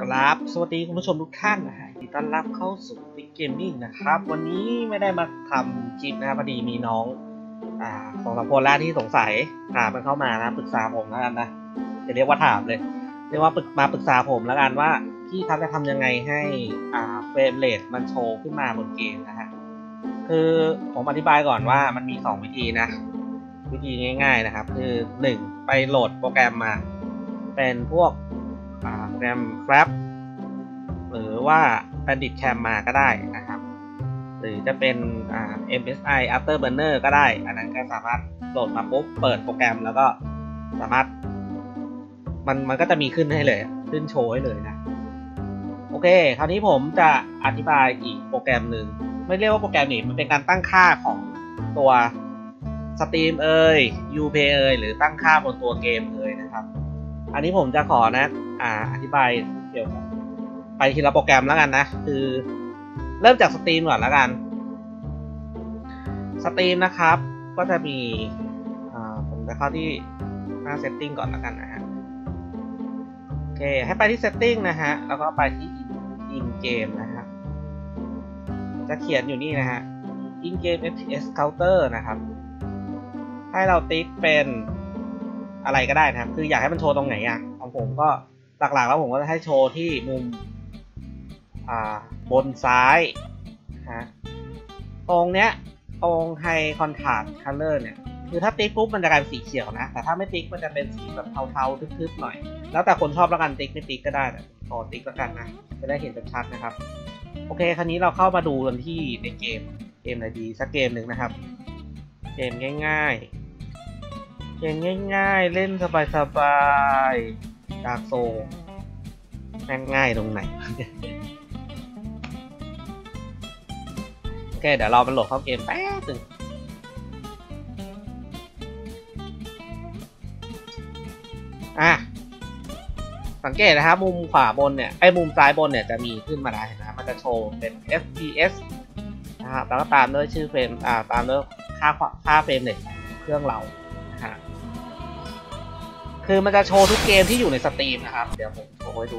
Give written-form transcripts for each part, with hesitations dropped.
ครับสวัสดีคุณผู้ชมทุกท่านนะฮะที่ต้อนรับเข้าสู่ฟิกเกมมิ่งนะครับวันนี้ไม่ได้มาทำคลิปนะพอดีมีน้องของสามคนแรกที่สงสัยถามมันเข้ามานะปรึกษาผมแล้วกันนะจะเรียกว่าถามเลยเรียกว่ามาปรึกษาผมแล้วกันว่าพี่ครับจะทำยังไงให้เฟรมเรทมันโชว์ขึ้นมาบนเกมนะฮะคือผมอธิบายก่อนว่ามันมี2วิธีนะวิธีง่ายๆนะครับคือ1ไปโหลดโปรแกรมมาเป็นพวกโปรแกรม Fraps หรือว่า Bandicam มาก็ได้นะครับหรือจะเป็น MSI Afterburner ก็ได้อันนั้นก็สามารถโหลดมาปุ๊บเปิดโปรแกรมแล้วก็สามารถมันก็จะมีขึ้นให้เลยขึ้นโชว์ให้เลยนะโอเคคราวนี้ผมจะอธิบายอีกโปรแกรมหนึ่งไม่เรียกว่าโปรแกรมนี้มันเป็นการตั้งค่าของตัว Steam เอ่ย Uplay เอ่ยหรือตั้งค่าบนตัวเกมเอ่ยนะครับอันนี้ผมจะขอนะอธิบายเกี่ยวกับไปทีละโปรแกรมแล้วกันนะคือเริ่มจาก Steam ก่อนแล้วกัน Steam นะครับก็จะมีผมจะเข้าที่หน้า Setting ก่อนแล้วกันนะฮะโอเคให้ไปที่ Setting นะฮะแล้วก็ไปที่ In Game นะฮะจะเขียนอยู่นี่นะฮะ In Game FPS Counter นะครับให้เราติ๊กเป็นอะไรก็ได้นะครับคืออยากให้มันโชว์ตรงไหนอ่ะของผมก็หลักๆแล้วผมก็จะให้โชว์ที่มุมบนซ้ายฮะตรงเนี้ยตรง High Contrast Color เนี่ยคือถ้าติ๊กปุ๊บมันจะกลายเป็นสีเขียวนะแต่ถ้าไม่ติ๊กมันจะเป็นสีแบบเทาๆทึบๆหน่อยแล้วแต่คนชอบแล้วกันติ๊กไม่ติ๊กก็ได้แต่ขอติ๊กแล้วกันนะจะได้เห็นชัดๆนะครับโอเคคราวนี้เราเข้ามาดูกันที่ในเกมอะไรดีสักเกมหนึ่งนะครับเกมง่ายๆเกมง่ายๆเล่นสบายๆดาร์กโซลง่ายๆตรงไหนโอเคเดี๋ยวเราไปโหลดเข้าเกมแป๊บนึงสังเกตนะครับมุมขวาบนเนี่ยไอ้มุมซ้ายบนเนี่ยจะมีขึ้นมาได้นะมันจะโชว์เป็น FPS นะครับแล้วก็ตามด้วยชื่อเฟรมตามด้วยค่าเฟรมเรทเครื่องเราคือมันจะโชว์ทุกเกมที่อยู่ในสตรีมนะครับเดี๋ยวผมโชว์ให้ดู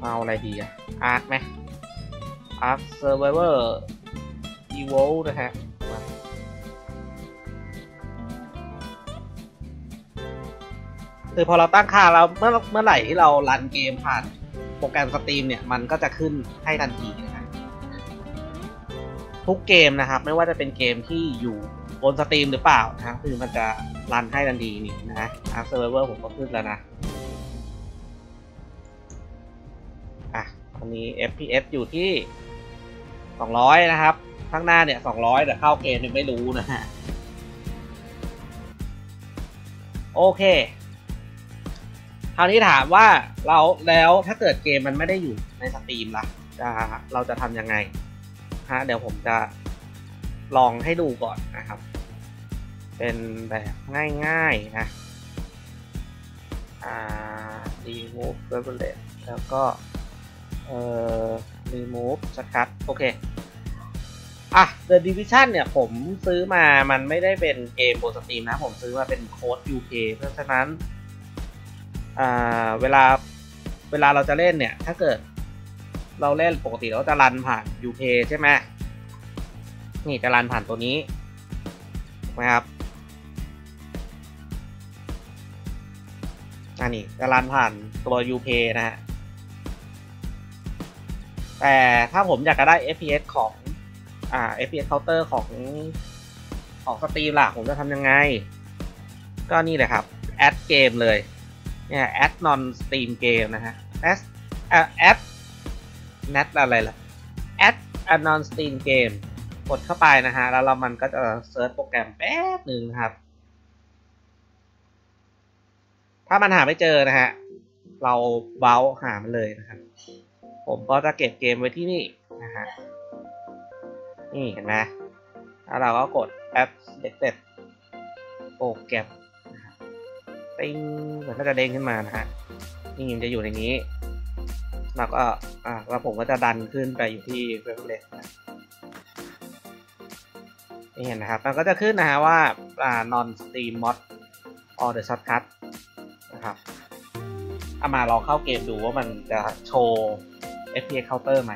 เอาอะไรดีอะ ARK ไหม ARK Survivor Evolved นะฮะคือพอเราตั้งค่าแล้วเมื่อไหร่ที่เรารันเกมผ่านโปรแกรมสตรีมเนี่ยมันก็จะขึ้นให้ทันทีนะครับทุกเกมนะครับไม่ว่าจะเป็นเกมที่อยู่บนสตรีมหรือเปล่านะคือมันจะรันให้ทันทีนี่นะ ARK Survivor ผมก็ขึ้นแล้วนะตอนนี้ FPS อยู่ที่200นะครับข้างหน้าเนี่ย200แต่เข้าเกมยังไม่รู้นะฮะโอเคคราวนี้ถามว่าแล้วถ้าเกิดเกมมันไม่ได้อยู่ในสตรีมล่ะเราจะทำยังไงฮะเดี๋ยวผมจะลองให้ดูก่อนนะครับเป็นแบบง่ายๆนะremove bullet แล้วก็remove ชัดคัทโอเคThe Division เนี่ยผมซื้อมามันไม่ได้เป็นเกมบนสตรีมนะผมซื้อมาเป็นโค้ด UK เพราะฉะนั้นเวลาเราจะเล่นเนี่ยถ้าเกิดเราเล่นปกติเราจะรันผ่าน UK ใช่ไหมนี่จะรันผ่านตัวนี้ถูกไหมครับอันนี้จะรันผ่านตัว Uplay นะฮะแต่ถ้าผมอยากจะได้ FPS ของ FPS Counter ของสตรีมล่ะผมจะทำยังไงก็นี่แหละครับ add game เลยเนี่ย add non steam game นะฮะ add net อะไรล่ะ add a non steam gameกดเข้าไปนะฮะแล้วมันก็จะเซิร์ชโปรแกรมแป๊บหนึ่งครับถ้ามันหาไม่เจอนะฮะเราเบราว์หามันเลยนะครับผมก็จะเก็บเกมไว้ที่นี่นะฮะนี่เห็นไหมแล้วเราก็กดแอปเด็กเด็ดโปรแกรมติ้งมันก็จะเด้งขึ้นมานะฮะนี่มันจะอยู่ในนี้แล้วก็แล้วผมก็จะดันขึ้นไปอยู่ที่เว็บเล็กเห็นนะครับมันก็จะขึ้นนะฮะว่าnon stream mod or the shortcut นะครับเอามาลองเข้าเกมดูว่ามันจะโชว์ FPS counter ไหม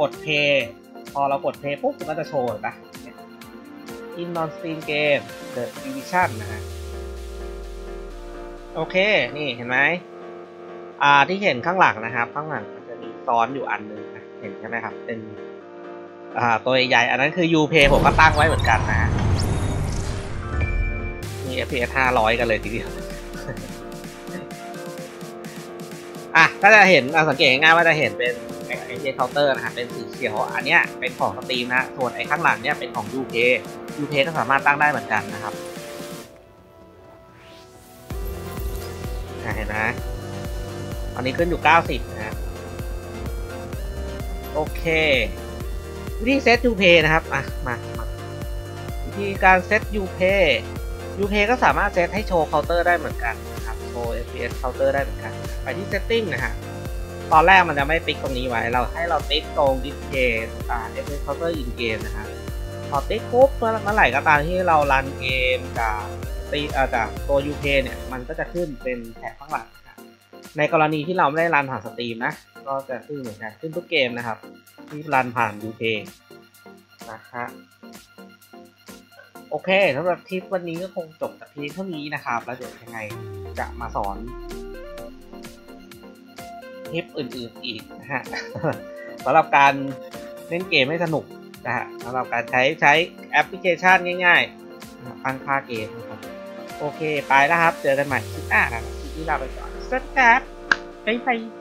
กดเพย์พอเรากดเพย์ปุ๊บมันก็จะโชว์นะ In non stream game The Division นะฮะโอเคนี่เห็นไหมที่เห็นข้างหลังนะครับข้างหลังมันจะมีซ้อนอยู่อันนึงนะเห็นใช่ไหมครับเป็นตัวใหญ่อันนั้นคือ Uplay ผมก็ตั้งไว้เหมือนกันนะมี FPS 500 กันเลยทีเดียวอ่ะก็จะเห็นสังเกตง่ายๆว่าจะเห็นเป็นไอเจเคาน์เตอร์นะครับเป็นสีเขียวอันเนี้ยเป็นของสตรีมนะส่วนไอข้างหลังเนี้ยเป็นของ Uplay ก็สามารถตั้งได้เหมือนกันนะครับเห็นไหมตอนนี้ขึ้นอยู่90นะโอเควิธีเซต Uplay นะครับมาวิธีการเซต Uplay ก็สามารถเซตให้โชว์เคาน์เตอร์ได้เหมือนกันนะครับโชว์ FPS เคาน์เตอร์ได้เหมือนกันไปที่ Setting นะฮะตอนแรกมันจะไม่ติ๊กตรงนี้ไว้เราให้เราติ๊กตรง Display FPS Counter in Game นะครับพอติ๊กปุ๊บเมื่อไหร่ก็ตามที่เรารันเกมจากตัว Uplay เนี่ยมันก็จะขึ้นเป็นแถบข้างหลังนะในกรณีที่เราไม่ได้รันผ่านสตรีมนะก็จะขึ้นเหมือนกันขึ้นทุกเกมนะครับที่รันผ่าน Uplay นะคะโอเคสำหรับคลิปวันนี้ก็คงจบแต่เพียงเท่านี้นะครับแล้วเดี๋ยวยังไงจะมาสอนคลิปอื่นๆอีกนะฮะสำหรับการเล่นเกมให้สนุกนะฮะสำหรับการใช้แอปพลิเคชันง่ายๆตั้งค่าเกมนะครับโอเคไปแล้วครับเจอกันใหม่คลิปหน้านะคลิปนี้ลาไปก่อนสวัสดีครับบ๊ายบาย